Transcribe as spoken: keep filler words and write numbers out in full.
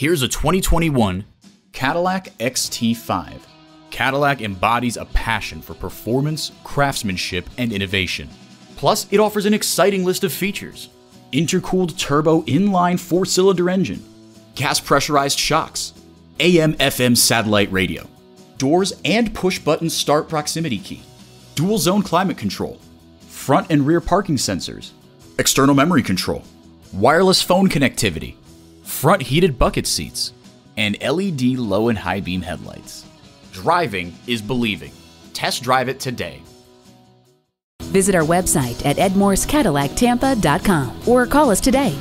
Here's a twenty twenty-one Cadillac X T five. Cadillac embodies a passion for performance, craftsmanship, and innovation. Plus, it offers an exciting list of features. Intercooled turbo inline four-cylinder engine, gas pressurized shocks, A M F M satellite radio, doors and push-button start proximity key, dual zone climate control, front and rear parking sensors, external memory control, wireless phone connectivity, front heated bucket seats, and L E D low and high beam headlights. Driving is believing. Test drive it today. Visit our website at ed morse cadillac tampa dot com or call us today.